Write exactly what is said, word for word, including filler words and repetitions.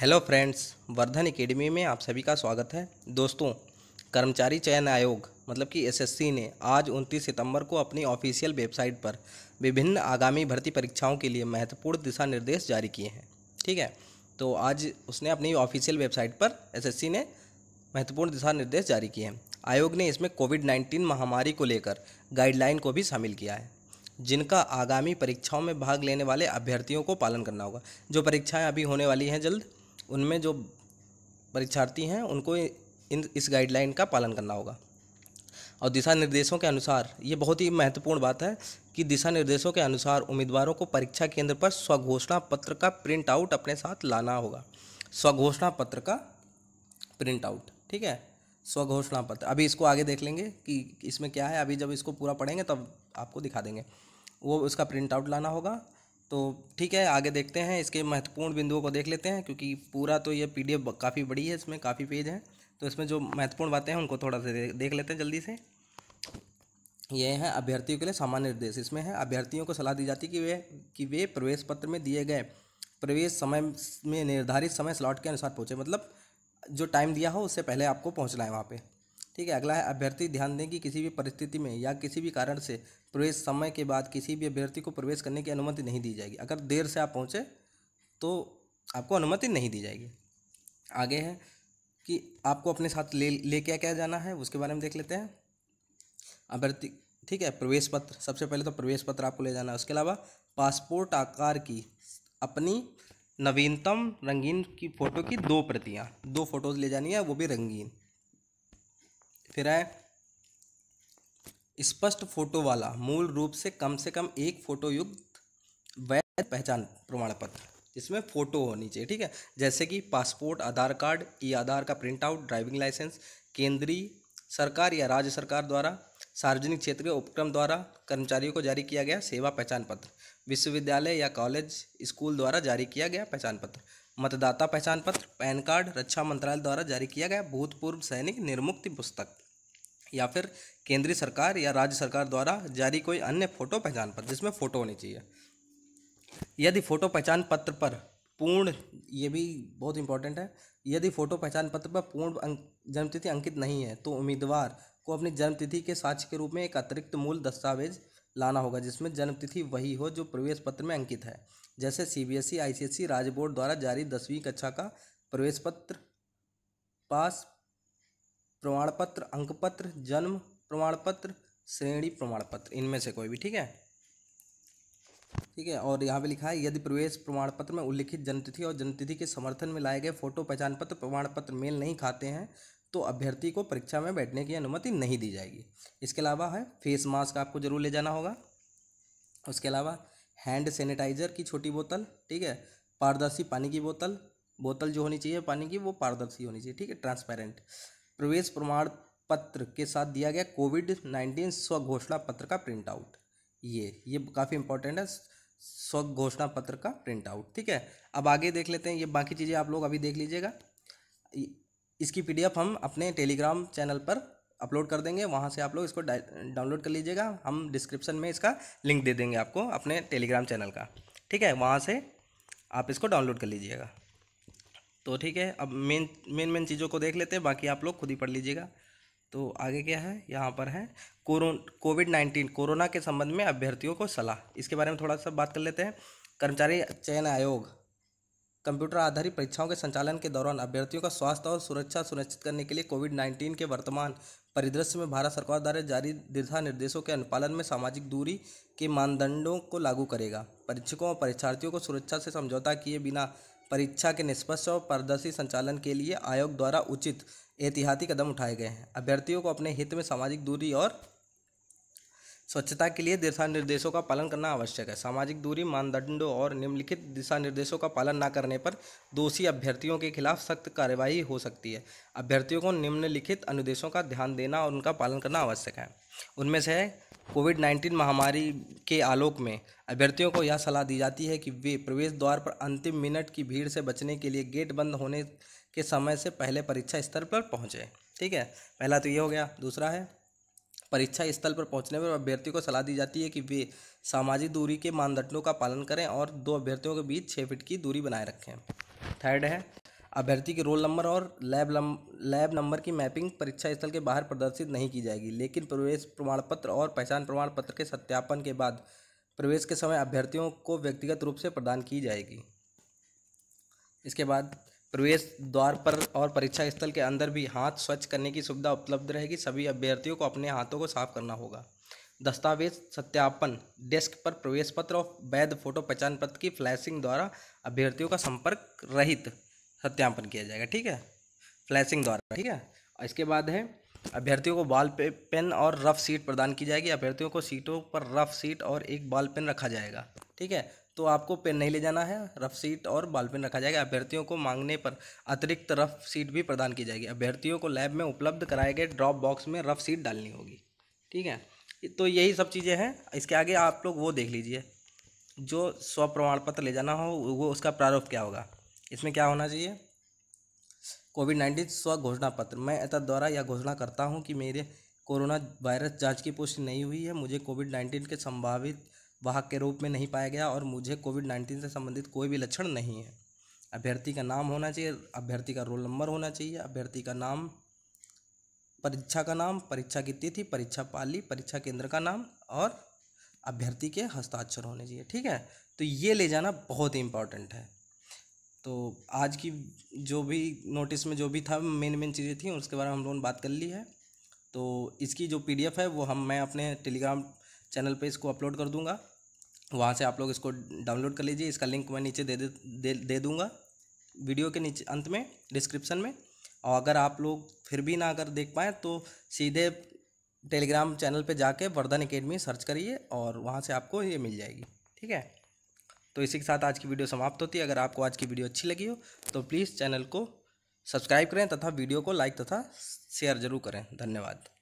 Hello friends, Vardhan academy में आप सभी का स्वागत है। दोस्तों, कर्मचारी चयन आयोग मतलब कि एसएससी ने आज उनतीस सितंबर को अपनी ऑफिशियल वेबसाइट पर विभिन्न आगामी भर्ती परीक्षाओं के लिए महत्वपूर्ण दिशा निर्देश जारी किए हैं। ठीक है, तो आज उसने अपनी ऑफिशियल वेबसाइट पर एसएससी ने महत्वपूर्ण दिशा निर्देश जारी किए हैं। आयोग ने इसमें कोविड नाइन्टीन महामारी को लेकर गाइडलाइन को भी शामिल किया है, जिनका आगामी परीक्षाओं में भाग लेने वाले अभ्यर्थियों को पालन करना होगा। जो परीक्षाएँ अभी होने वाली हैं जल्द, उनमें जो परीक्षार्थी हैं उनको इन इस गाइडलाइन का पालन करना होगा। और दिशा निर्देशों के अनुसार, ये बहुत ही महत्वपूर्ण बात है कि दिशा निर्देशों के अनुसार उम्मीदवारों को परीक्षा केंद्र पर स्वघोषणा पत्र का प्रिंट आउट अपने साथ लाना होगा। स्वघोषणा पत्र का प्रिंट आउट, ठीक है, स्वघोषणा पत्र। अभी इसको आगे देख लेंगे कि इसमें क्या है। अभी जब इसको पूरा पढ़ेंगे तब आपको दिखा देंगे। वो उसका प्रिंट आउट लाना होगा। तो ठीक है, आगे देखते हैं, इसके महत्वपूर्ण बिंदुओं को देख लेते हैं, क्योंकि पूरा तो ये पीडीएफ काफ़ी बड़ी है, इसमें काफ़ी पेज हैं, तो इसमें जो महत्वपूर्ण बातें हैं उनको थोड़ा सा देख लेते हैं जल्दी से। ये हैं अभ्यर्थियों के लिए सामान्य निर्देश। इसमें है, अभ्यर्थियों को सलाह दी जाती है कि वे कि वे प्रवेश पत्र में दिए गए प्रवेश समय में निर्धारित समय स्लॉट के अनुसार पहुँचे, मतलब जो टाइम दिया हो उससे पहले आपको पहुँचना है वहाँ पर। ठीक है, अगला है, अभ्यर्थी ध्यान दें कि किसी भी परिस्थिति में या किसी भी कारण से प्रवेश समय के बाद किसी भी अभ्यर्थी को प्रवेश करने की अनुमति नहीं दी जाएगी। अगर देर से आप पहुँचे तो आपको अनुमति नहीं दी जाएगी। आगे है कि आपको अपने साथ ले ले क्या क्या जाना है, उसके बारे में देख लेते हैं। अभ्यर्थी, ठीक है, प्रवेश पत्र, सबसे पहले तो प्रवेश पत्र आपको ले जाना है। उसके अलावा पासपोर्ट आकार की अपनी नवीनतम रंगीन की फ़ोटो की दो प्रतियाँ, दो फ़ोटोज़ ले जानी है, वो भी रंगीन। फिर है, स्पष्ट फोटो वाला मूल रूप से कम से कम एक फोटो युक्त वैध पहचान प्रमाण पत्र, इसमें फ़ोटो होनी चाहिए। ठीक है, जैसे कि पासपोर्ट, आधार कार्ड, ई आधार का प्रिंट आउट, ड्राइविंग लाइसेंस, केंद्रीय सरकार या राज्य सरकार द्वारा सार्वजनिक क्षेत्रीय उपक्रम द्वारा कर्मचारियों को जारी किया गया सेवा पहचान पत्र, विश्वविद्यालय या कॉलेज स्कूल द्वारा जारी किया गया पहचान पत्र, मतदाता पहचान पत्र, पैन कार्ड, रक्षा मंत्रालय द्वारा जारी किया गया भूतपूर्व सैनिक निर्मुक्ति पुस्तक, या फिर केंद्रीय सरकार या राज्य सरकार द्वारा जारी कोई अन्य फोटो पहचान पत्र, जिसमें फ़ोटो होनी चाहिए। यदि फ़ोटो पहचान पत्र पर पूर्ण, ये भी बहुत इंपॉर्टेंट है, यदि फ़ोटो पहचान पत्र पर पूर्ण जन्मतिथि अंकित नहीं है तो उम्मीदवार को अपनी जन्मतिथि के साक्ष्य के रूप में एक अतिरिक्त मूल दस्तावेज लाना होगा, जिसमें जन्मतिथि वही हो जो प्रवेश पत्र में अंकित है, जैसे सीबीएसई, आईसीएसई राज्य बोर्ड द्वारा जारी दसवीं कक्षा का प्रवेश पत्र, पास प्रमाण पत्र, अंक पत्र, जन्म प्रमाण पत्र, श्रेणी प्रमाण पत्र, इनमें से कोई भी। ठीक है, ठीक है, और यहाँ पे लिखा है, यदि प्रवेश प्रमाण पत्र में उल्लिखित जन्मतिथि और जन्मतिथि के समर्थन में लाए गए फोटो पहचान पत्र प्रमाण पत्र मेल नहीं खाते हैं तो अभ्यर्थी को परीक्षा में बैठने की अनुमति नहीं दी जाएगी। इसके अलावा है, फेस मास्क आपको जरूर ले जाना होगा। उसके अलावा हैंड सैनिटाइजर की छोटी बोतल, ठीक है, पारदर्शी पानी की बोतल, बोतल जो होनी चाहिए पानी की वो पारदर्शी होनी चाहिए, ठीक है, ट्रांसपेरेंट। प्रवेश प्रमाण पत्र के साथ दिया गया कोविड नाइन्टीन स्वघोषणा पत्र का प्रिंट आउट, ये ये काफ़ी इंपॉर्टेंट है, स्वघोषणा पत्र का प्रिंट आउट। ठीक है, अब आगे देख लेते हैं, ये बाकी चीज़ें आप लोग अभी देख लीजिएगा। इसकी पीडीएफ हम अपने टेलीग्राम चैनल पर अपलोड कर देंगे, वहाँ से आप लोग इसको डाउनलोड कर लीजिएगा। हम डिस्क्रिप्शन में इसका लिंक दे देंगे आपको अपने टेलीग्राम चैनल का, ठीक है, वहाँ से आप इसको डाउनलोड कर लीजिएगा। तो ठीक है, अब मेन मेन मेन चीज़ों को देख लेते हैं, बाकी आप लोग खुद ही पढ़ लीजिएगा। तो आगे क्या है, यहाँ पर है कोविड नाइन्टीन कोरोना के संबंध में अभ्यर्थियों को सलाह, इसके बारे में थोड़ा सा बात कर लेते हैं। कर्मचारी चयन आयोग कंप्यूटर आधारित परीक्षाओं के संचालन के दौरान अभ्यर्थियों का स्वास्थ्य और सुरक्षा सुनिश्चित करने के लिए कोविड नाइन्टीन के वर्तमान परिदृश्य में भारत सरकार द्वारा जारी दिशा निर्देशों के अनुपालन में सामाजिक दूरी के मानदंडों को लागू करेगा। परीक्षकों और परीक्षार्थियों को सुरक्षा से समझौता किए बिना परीक्षा के निष्पक्ष और पारदर्शी संचालन के लिए आयोग द्वारा उचित एहतियाती कदम उठाए गए हैं। अभ्यर्थियों को अपने हित में सामाजिक दूरी और स्वच्छता के लिए दिशा निर्देशों का पालन करना आवश्यक है। सामाजिक दूरी मानदंडों और निम्नलिखित दिशा निर्देशों का पालन न करने पर दोषी अभ्यर्थियों के खिलाफ सख्त कार्रवाई हो सकती है। अभ्यर्थियों को निम्नलिखित अनुदेशों का ध्यान देना और उनका पालन करना आवश्यक है। उनमें से कोविड नाइन्टीन महामारी के आलोक में अभ्यर्थियों को यह सलाह दी जाती है कि वे प्रवेश द्वार पर अंतिम मिनट की भीड़ से बचने के लिए गेट बंद होने के समय से पहले परीक्षा स्थल पर पहुँचें। ठीक है, पहला तो ये हो गया। दूसरा है, परीक्षा स्थल पर पहुंचने पर अभ्यर्थियों को सलाह दी जाती है कि वे सामाजिक दूरी के मानदंडों का पालन करें और दो अभ्यर्थियों के बीच छः फीट की दूरी बनाए रखें। थर्ड है, अभ्यर्थी के रोल नंबर और लैब लैब नंबर की मैपिंग परीक्षा स्थल के बाहर प्रदर्शित नहीं की जाएगी, लेकिन प्रवेश प्रमाण पत्र और पहचान प्रमाण पत्र के सत्यापन के बाद प्रवेश के समय अभ्यर्थियों को व्यक्तिगत रूप से प्रदान की जाएगी। इसके बाद प्रवेश द्वार पर और परीक्षा स्थल के अंदर भी हाथ स्वच्छ करने की सुविधा उपलब्ध रहेगी। सभी अभ्यर्थियों को अपने हाथों को साफ करना होगा। दस्तावेज सत्यापन डेस्क पर प्रवेश पत्र और वैध फोटो पहचान पत्र की फ्लैशिंग द्वारा अभ्यर्थियों का संपर्क रहित सत्यापन किया जाएगा, ठीक है, फ्लैशिंग द्वारा, ठीक है। इसके बाद है अभ्यर्थियों को बॉल पे, पेन और रफ सीट प्रदान की जाएगी। अभ्यर्थियों को सीटों पर रफ सीट और एक बॉल पेन रखा जाएगा, ठीक है। तो आपको पेन नहीं ले जाना है, रफ सीट और बॉल पेन रखा जाएगा। अभ्यर्थियों को मांगने पर अतिरिक्त रफ सीट भी प्रदान की जाएगी। अभ्यर्थियों को लैब में उपलब्ध कराए गए ड्रॉप बॉक्स में रफ सीट डालनी होगी, ठीक है। तो यही सब चीज़ें हैं। इसके आगे आप लोग वो देख लीजिए, जो स्व प्रमाण पत्र ले जाना हो वो उसका प्रारूप क्या होगा, इसमें क्या होना चाहिए। कोविड नाइन्टीन स्व घोषणा पत्र, मैं एतद द्वारा यह घोषणा करता हूँ कि मेरे कोरोना वायरस जांच की पुष्टि नहीं हुई है, मुझे कोविड नाइन्टीन के संभावित वाहक के रूप में नहीं पाया गया और मुझे कोविड नाइन्टीन से संबंधित कोई भी लक्षण नहीं है। अभ्यर्थी का नाम होना चाहिए, अभ्यर्थी का रोल नंबर होना चाहिए, अभ्यर्थी का नाम, परीक्षा का नाम, परीक्षा की तिथि, परीक्षा पाली, परीक्षा केंद्र का नाम और अभ्यर्थी के हस्ताक्षर होने चाहिए, ठीक है। तो ये ले जाना बहुत ही इम्पॉर्टेंट है। तो आज की जो भी नोटिस में जो भी था मेन मेन चीज़ें थी उसके बारे में हम लोगों ने बात कर ली है। तो इसकी जो पीडीएफ है वो हम मैं अपने टेलीग्राम चैनल पे इसको अपलोड कर दूंगा, वहाँ से आप लोग इसको डाउनलोड कर लीजिए। इसका लिंक मैं नीचे दे दे, दे, दे दूँगा वीडियो के नीचे अंत में डिस्क्रिप्शन में। और अगर आप लोग फिर भी ना अगर देख पाएँ तो सीधे टेलीग्राम चैनल पे जाके वर्धन एकेडमी सर्च करिए और वहाँ से आपको ये मिल जाएगी, ठीक है। तो इसी के साथ आज की वीडियो समाप्त होती है। अगर आपको आज की वीडियो अच्छी लगी हो तो प्लीज़ चैनल को सब्सक्राइब करें तथा वीडियो को लाइक तथा शेयर जरूर करें। धन्यवाद।